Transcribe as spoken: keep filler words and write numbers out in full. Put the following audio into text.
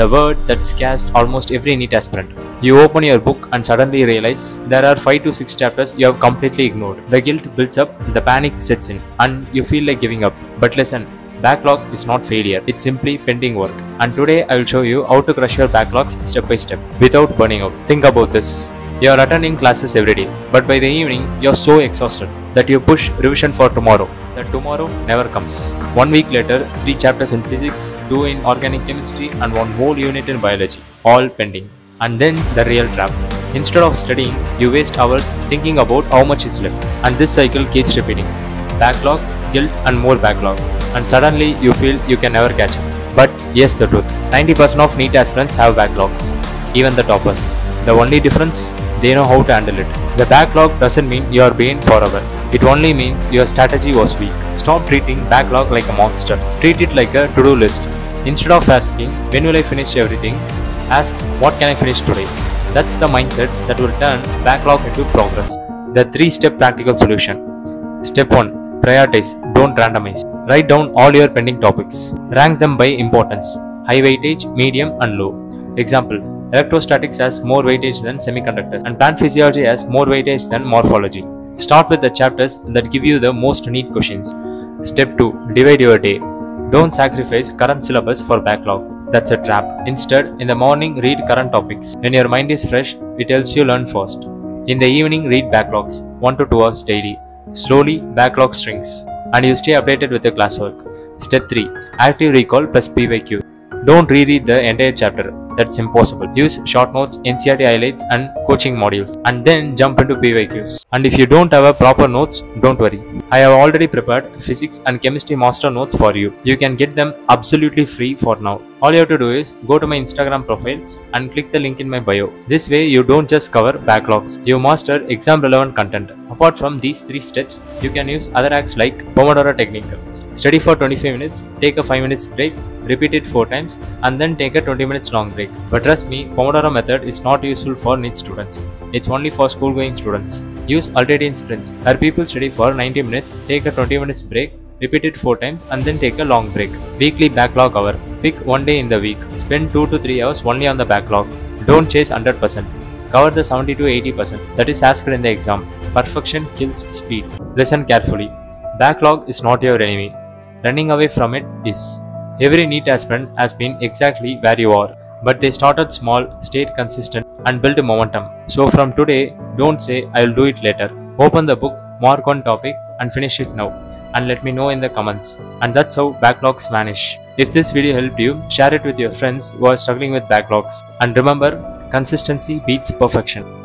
the word that scares almost every NEET aspirant. You open your book and suddenly realize there are five to six chapters you have completely ignored. The guilt builds up, the panic sets in, and you feel like giving up. But listen, backlog is not failure, it's simply pending work. And today I will show you how to crush your backlogs step by step without burning out. Think about this. You are attending classes every day, but by the evening you are so exhausted that you push revision for tomorrow. That tomorrow never comes. One week later, three chapters in physics, two in organic chemistry and one whole unit in biology, all pending. And then the real trap. Instead of studying, you waste hours thinking about how much is left. And this cycle keeps repeating. Backlog, guilt and more backlog. And suddenly you feel you can never catch up. But here's the truth. ninety percent of NEET aspirants have backlogs. Even the toppers. The only difference? They know how to handle it. The backlog doesn't mean you are banned forever. It only means your strategy was weak. Stop treating backlog like a monster. Treat it like a to-do list. Instead of asking, when will I finish everything? Ask, what can I finish today? That's the mindset that will turn backlog into progress. The three-step practical solution. Step one. Prioritize. Don't randomize. Write down all your pending topics. Rank them by importance. High weightage, medium and low. Example. Electrostatics has more weightage than semiconductors and plant physiology has more weightage than morphology. Start with the chapters that give you the most neat questions. Step two. Divide your day. Don't sacrifice current syllabus for backlog. That's a trap. Instead, in the morning read current topics. When your mind is fresh, it helps you learn fast. In the evening read backlogs, one to two hours daily. Slowly, backlog shrinks and you stay updated with your classwork. Step three. Active recall plus P Y Q. Don't reread the entire chapter. That's impossible. Use short notes, N C E R T highlights and coaching modules and then jump into P Y Qs. And if you don't have a proper notes, don't worry. I have already prepared physics and chemistry master notes for you. You can get them absolutely free for now. All you have to do is go to my Instagram profile and click the link in my bio. This way you don't just cover backlogs, you master exam relevant content. Apart from these three steps, you can use other hacks like Pomodoro technique. Study for twenty-five minutes, take a five minutes break, repeat it four times and then take a twenty minutes long break. But trust me, Pomodoro method is not useful for NEET students. It's only for school going students. Use alternating sprints where people study for ninety minutes, take a twenty minutes break, repeat it four times and then take a long break. Weekly backlog hour. Pick one day in the week. Spend two to three hours only on the backlog. Don't chase one hundred percent. Cover the seventy to eighty percent that is asked in the exam. Perfection kills speed. Listen carefully. Backlog is not your enemy. Running away from it is. Every NEET aspirant has been exactly where you are, but they started small, stayed consistent and built momentum. So from today, don't say I'll do it later. Open the book, mark one topic and finish it now and let me know in the comments. And that's how backlogs vanish. If this video helped you, share it with your friends who are struggling with backlogs. And remember, consistency beats perfection.